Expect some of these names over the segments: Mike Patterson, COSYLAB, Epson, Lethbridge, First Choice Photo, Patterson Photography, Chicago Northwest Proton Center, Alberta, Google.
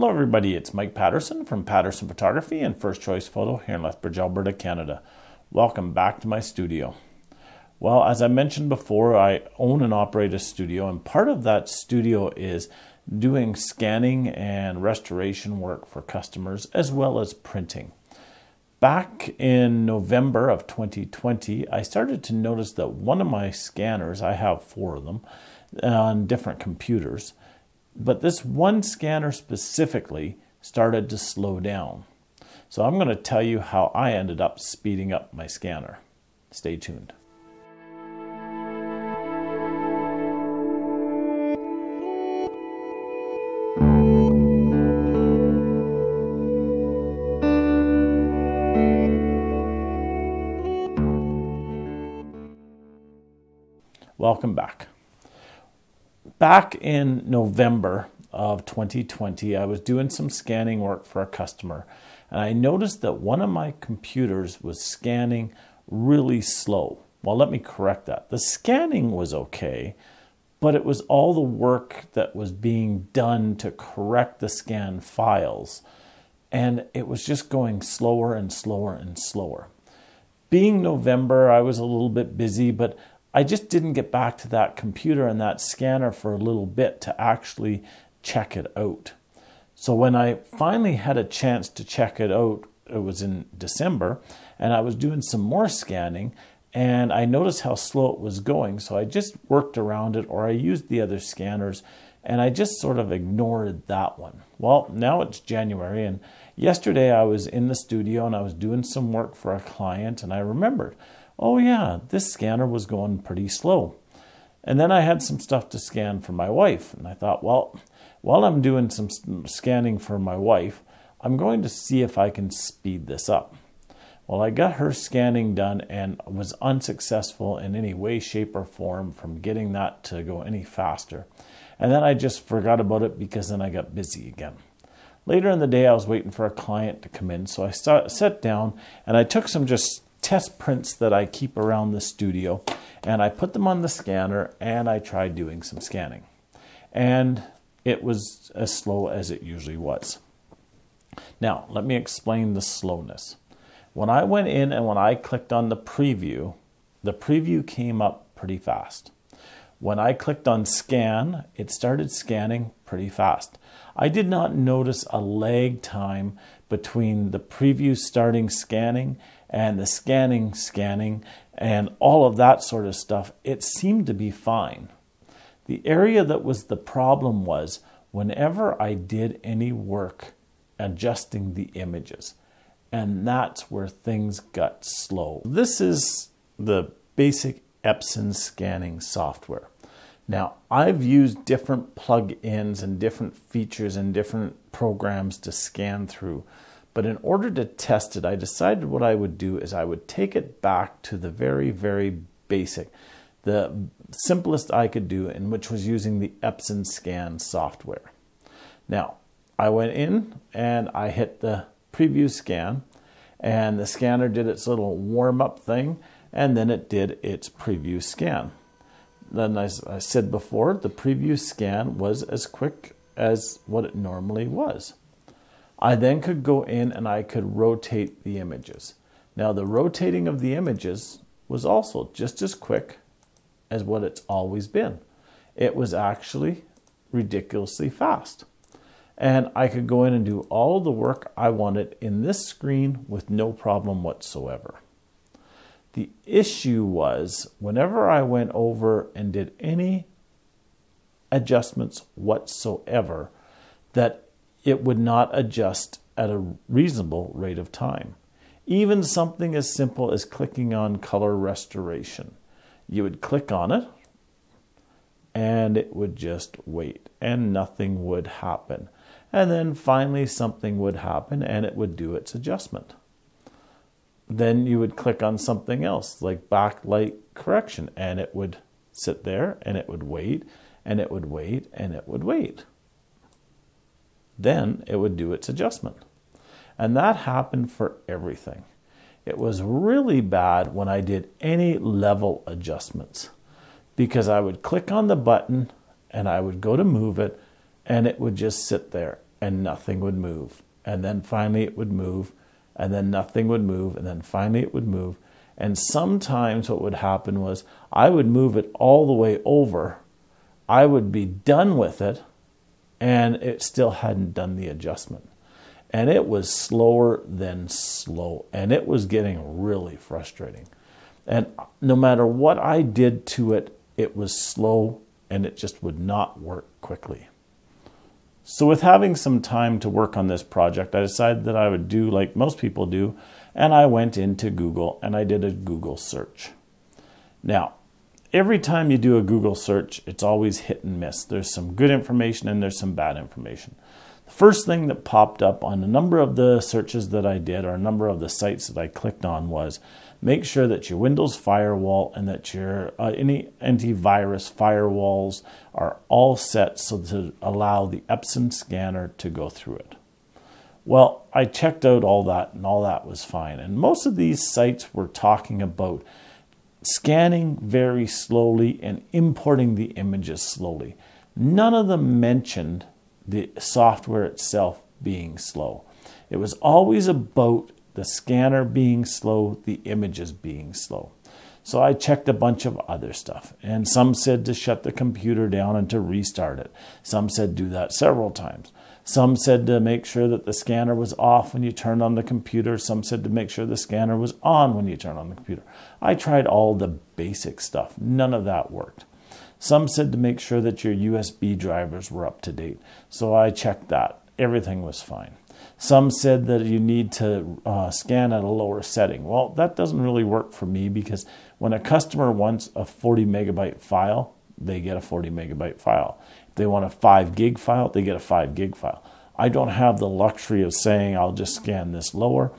Hello everybody, it's Mike Patterson from Patterson Photography and First Choice Photo here in Lethbridge, Alberta, Canada. Welcome back to my studio. Well, as I mentioned before, I own and operate a studio, and part of that studio is doing scanning and restoration work for customers as well as printing. Back in November of 2020, I started to notice that one of my scanners, I have four of them on different computers, but this one scanner specifically started to slow down. So I'm going to tell you how I ended up speeding up my scanner. Stay tuned. Welcome back. Back in November of 2020, I was doing some scanning work for a customer, and I noticed that one of my computers was scanning really slow. Well, let me correct that. The scanning was okay, but it was all the work that was being done to correct the scan files, and it was just going slower and slower and slower. Being November, I was a little bit busy, but I just didn't get back to that computer and that scanner for a little bit to actually check it out. So when I finally had a chance to check it out, it was in December, and I was doing some more scanning, and I noticed how slow it was going. So I just worked around it, or I used the other scanners, and I just sort of ignored that one. Well, now it's January, and yesterday I was in the studio and I was doing some work for a client, and I remembered, oh yeah, this scanner was going pretty slow. And then I had some stuff to scan for my wife. And I thought, well, while I'm doing some scanning for my wife, I'm going to see if I can speed this up. Well, I got her scanning done and was unsuccessful in any way, shape, or form from getting that to go any faster. And then I just forgot about it because then I got busy again. Later in the day, I was waiting for a client to come in. So I sat down and I took some just test prints that I keep around the studio, and I put them on the scanner and I tried doing some scanning, and it was as slow as it usually was. Now let me explain the slowness. When I went in and when I clicked on the preview came up pretty fast. When I clicked on scan, it started scanning pretty fast. I did not notice a lag time between the preview starting scanning and the scanning and all of that sort of stuff. It seemed to be fine. The area that was the problem was whenever I did any work adjusting the images, and that's where things got slow. This is the basic Epson scanning software. Now, I've used different plug-ins and different features and different programs to scan through, but in order to test it, I decided what I would do is I would take it back to the very, very basic, the simplest I could do, and which was using the Epson scan software. Now, I went in and I hit the preview scan, and the scanner did its little warm-up thing, and then it did its preview scan. Then, as I said before, the preview scan was as quick as what it normally was. I then could go in and I could rotate the images. Now, the rotating of the images was also just as quick as what it's always been. It was actually ridiculously fast. And I could go in and do all the work I wanted in this screen with no problem whatsoever. The issue was whenever I went over and did any adjustments whatsoever, that it would not adjust at a reasonable rate of time. Even something as simple as clicking on color restoration. You would click on it and it would just wait and nothing would happen. And then finally something would happen and it would do its adjustment. Then you would click on something else like backlight correction, and it would sit there and it would wait and it would wait and it would wait. Then it would do its adjustment. And that happened for everything. It was really bad when I did any level adjustments, because I would click on the button and I would go to move it and it would just sit there and nothing would move. And then finally it would move, and then nothing would move, and then finally it would move. And sometimes what would happen was I would move it all the way over. I would be done with it, and it still hadn't done the adjustment. And it was slower than slow, and it was getting really frustrating. And no matter what I did to it, it was slow, and it just would not work quickly. So with having some time to work on this project, I decided that I would do like most people do, and I went into Google and I did a Google search. Now, every time you do a Google search, it's always hit and miss. There's some good information and there's some bad information. The first thing that popped up on a number of the searches that I did, or a number of the sites that I clicked on, was make sure that your Windows firewall and that your any antivirus firewalls are all set so to allow the Epson scanner to go through it. Well, I checked out all that, and all that was fine. And most of these sites were talking about scanning very slowly and importing the images slowly. None of them mentioned the software itself being slow. It was always about the scanner being slow, the images being slow. So I checked a bunch of other stuff, and some said to shut the computer down and to restart it. Some said do that several times. Some said to make sure that the scanner was off when you turned on the computer. Some said to make sure the scanner was on when you turned on the computer. I tried all the basic stuff. None of that worked. Some said to make sure that your USB drivers were up to date. So I checked that. Everything was fine. Some said that you need to scan at a lower setting. Well, that doesn't really work for me, because when a customer wants a 40 megabyte file, they get a 40 megabyte file. If they want a 5 gig file, they get a 5 gig file. I don't have the luxury of saying I'll just scan this lower.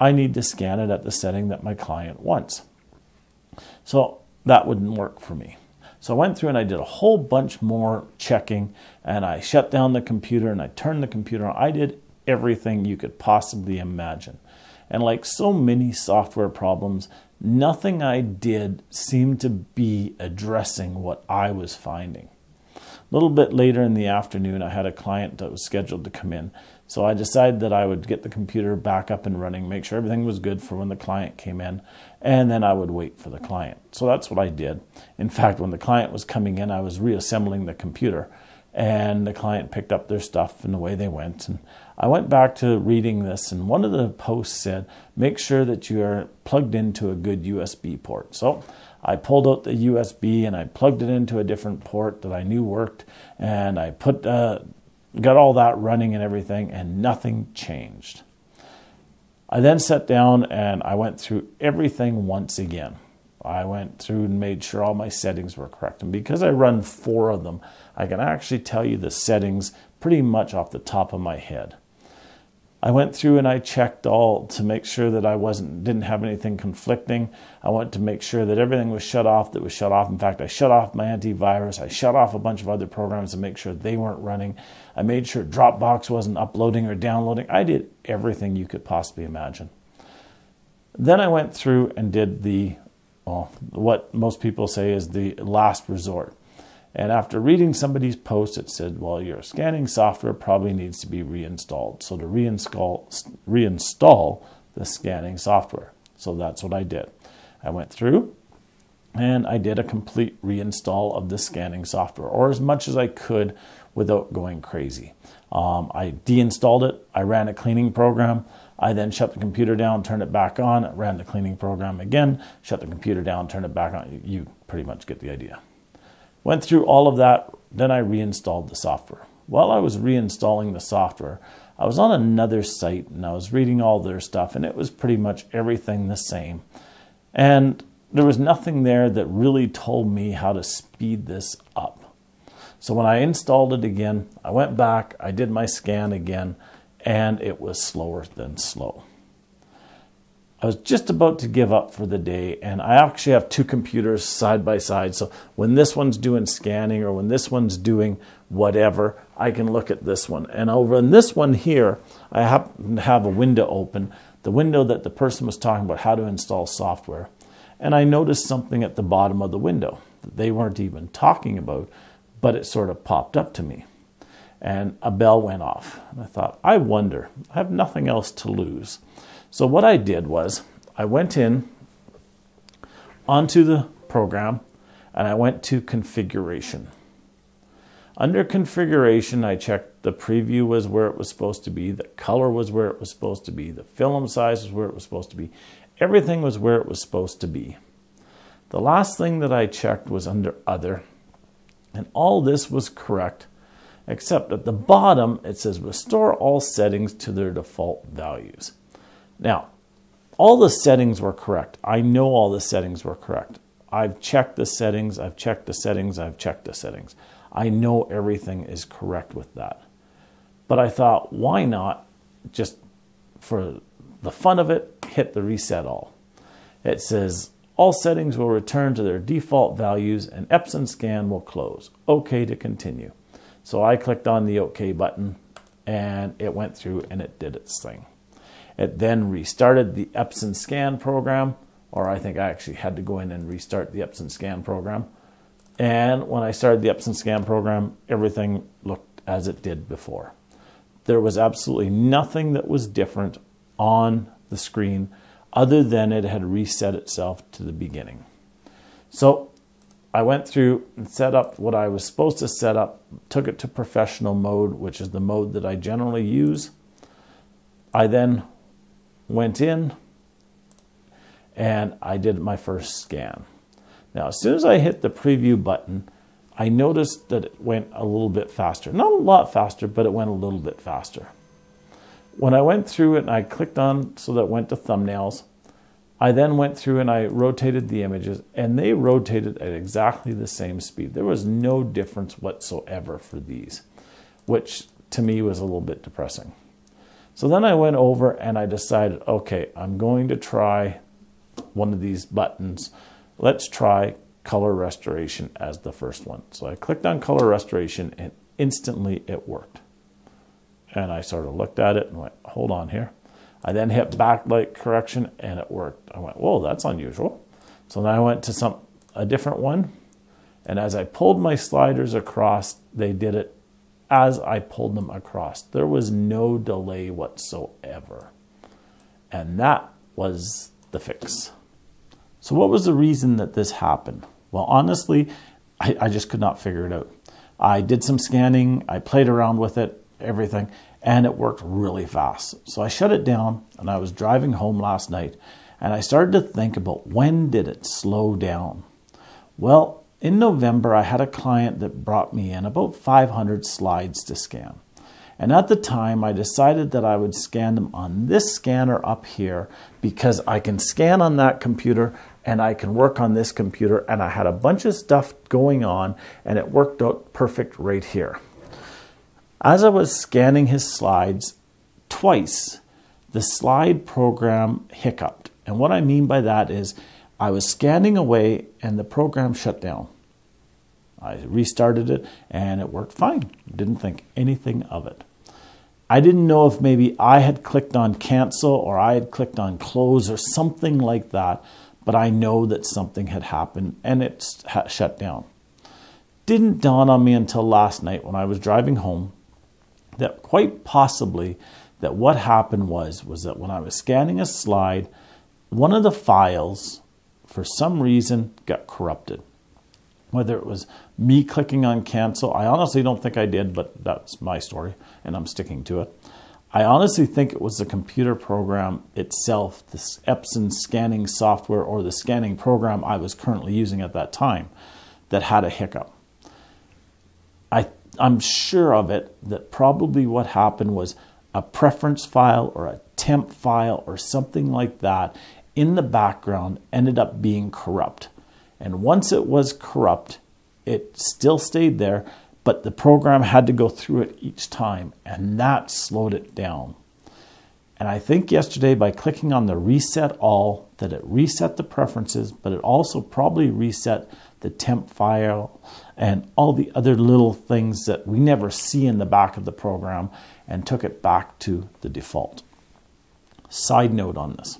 I need to scan it at the setting that my client wants. So that wouldn't work for me. So I went through and I did a whole bunch more checking, and I shut down the computer and I turned the computer on. I did everything you could possibly imagine. And like so many software problems, nothing I did seemed to be addressing what I was finding. A little bit later in the afternoon, I had a client that was scheduled to come in. So I decided that I would get the computer back up and running, make sure everything was good for when the client came in, and then I would wait for the client. So that's what I did. In fact, when the client was coming in, I was reassembling the computer, and the client picked up their stuff and away they went. And I went back to reading this, and one of the posts said, make sure that you are plugged into a good USB port. So I pulled out the USB and I plugged it into a different port that I knew worked, and I put, got all that running and everything, and nothing changed. I then sat down and I went through everything once again. I went through and made sure all my settings were correct. And because I run 4 of them, I can actually tell you the settings pretty much off the top of my head. I went through and I checked all to make sure that I didn't have anything conflicting. I wanted to make sure that everything was shut off that was shut off. In fact, I shut off my antivirus. I shut off a bunch of other programs to make sure they weren't running. I made sure Dropbox wasn't uploading or downloading. I did everything you could possibly imagine. Then I went through and did the what most people say is the last resort. And after reading somebody's post, it said, well, your scanning software probably needs to be reinstalled. So to reinstall the scanning software. So that's what I did. I went through and I did a complete reinstall of the scanning software, or as much as I could without going crazy. I deinstalled it. I ran a cleaning program. I then shut the computer down, turned it back on, ran the cleaning program again, shut the computer down, turned it back on. You pretty much get the idea. Went through all of that, then I reinstalled the software. While I was reinstalling the software, I was on another site and I was reading all their stuff, and it was pretty much everything the same. And there was nothing there that really told me how to speed this up. So when I installed it again, I went back, I did my scan again, and it was slower than slow. I was just about to give up for the day, and I actually have 2 computers side by side, so when this one's doing scanning or when this one's doing whatever, I can look at this one. And over in this one here, I happen to have a window open, the window that the person was talking about how to install software, and I noticed something at the bottom of the window that they weren't even talking about, but it sort of popped up to me. and a bell went off. And I thought, I wonder, I have nothing else to lose. So what I did was I went in onto the program and I went to configuration. Under configuration, I checked the preview was where it was supposed to be, the color was where it was supposed to be, the film size was where it was supposed to be. Everything was where it was supposed to be. The last thing that I checked was under other, and all this was correct, except at the bottom it says restore all settings to their default values. Now, all the settings were correct. I know all the settings were correct. I've checked the settings, I've checked the settings, I've checked the settings. I know everything is correct with that. But I thought, why not, just for the fun of it, hit the reset all. It says, all settings will return to their default values and Epson scan will close. OK to continue. So I clicked on the OK button and it went through and it did its thing. It then restarted the Epson scan program, or I think I actually had to go in and restart the Epson scan program. And when I started the Epson scan program, everything looked as it did before. There was absolutely nothing that was different on the screen other than it had reset itself to the beginning. So I went through and set up what I was supposed to set up, took it to professional mode, which is the mode that I generally use. I then went in and I did my first scan. Now, as soon as I hit the preview button, I noticed that it went a little bit faster. Not a lot faster, but it went a little bit faster. When I went through it and I clicked on so that it went to thumbnails, I then went through and I rotated the images and they rotated at exactly the same speed. There was no difference whatsoever for these, which to me was a little bit depressing. So then I went over and I decided, okay, I'm going to try one of these buttons. Let's try color restoration as the first one. So I clicked on color restoration and instantly it worked. And I sort of looked at it and went, hold on here. I then hit backlight correction and it worked. I went, whoa, that's unusual. So then I went to a different one. And as I pulled my sliders across, they did it as I pulled them across. There was no delay whatsoever. And that was the fix. So what was the reason that this happened? Well, honestly, I just could not figure it out. I did some scanning, I played around with it, everything, and it worked really fast. So I shut it down and I was driving home last night and I started to think about, when did it slow down? Well, in November, I had a client that brought me in about 500 slides to scan. And at the time, I decided that I would scan them on this scanner up here because I can scan on that computer and I can work on this computer, and I had a bunch of stuff going on and it worked out perfect right here. As I was scanning his slides, twice the slide program hiccuped. And what I mean by that is I was scanning away and the program shut down. I restarted it and it worked fine. Didn't think anything of it. I didn't know if maybe I had clicked on cancel or I had clicked on close or something like that, but I know that something had happened and it shut down. Didn't dawn on me until last night when I was driving home that quite possibly that what happened was that when I was scanning a slide, one of the files for some reason got corrupted. Whether it was me clicking on cancel, I honestly don't think I did, but that's my story and I'm sticking to it. I honestly think it was the computer program itself, the Epson scanning software or the scanning program I was currently using at that time, that had a hiccup. I'm sure of it that probably what happened was a preference file or a temp file or something like that in the background ended up being corrupt. And once it was corrupt, it still stayed there, but the program had to go through it each time, and that slowed it down. And I think yesterday, by clicking on the reset all, that it reset the preferences, but it also probably reset the temp file and all the other little things that we never see in the back of the program, and took it back to the default. Side note on this.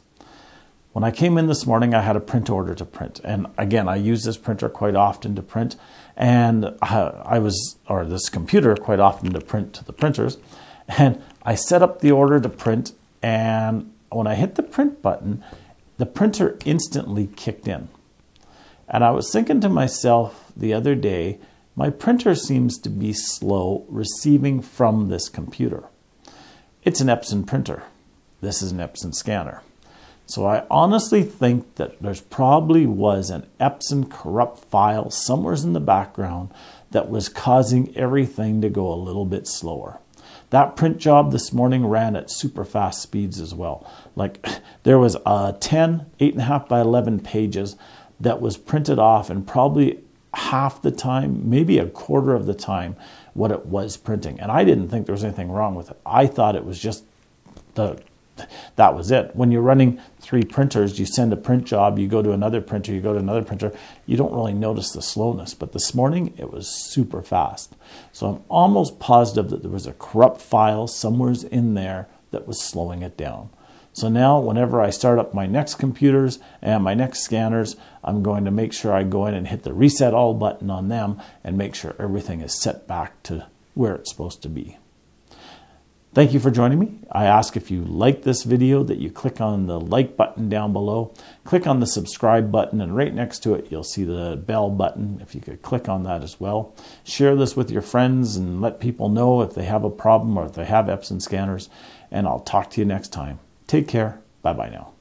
When I came in this morning, I had a print order to print. And again, I use this printer quite often to print. And this computer quite often to print to the printers. And I set up the order to print. And when I hit the print button, the printer instantly kicked in. And I was thinking to myself the other day, my printer seems to be slow receiving from this computer. It's an Epson printer. This is an Epson scanner. So I honestly think that there's probably was an Epson corrupt file somewhere in the background that was causing everything to go a little bit slower. That print job this morning ran at super fast speeds as well. Like there was 8.5 by 11 pages that was printed off and probably half the time, maybe a quarter of the time what it was printing. And I didn't think there was anything wrong with it. I thought it was just that was it. When you're running three printers, you send a print job, you go to another printer, you go to another printer, you don't really notice the slowness. But this morning, it was super fast. So I'm almost positive that there was a corrupt file somewhere in there that was slowing it down. So now whenever I start up my next computers and my next scanners, I'm going to make sure I go in and hit the reset all button on them and make sure everything is set back to where it's supposed to be. Thank you for joining me. I ask if you like this video that you click on the like button down below, click on the subscribe button, and right next to it you'll see the bell button. If you could click on that as well. Share this with your friends and let people know if they have a problem or if they have Epson scanners, and I'll talk to you next time. Take care. Bye bye now.